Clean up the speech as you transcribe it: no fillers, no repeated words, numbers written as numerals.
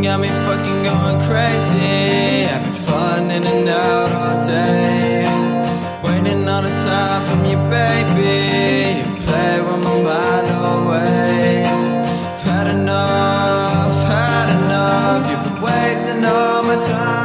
Got me fucking going crazy. I've been falling in and out all day, waiting on a sign from you, baby. You play with my mind always. I've had enough, had enough. You've been wasting all my time.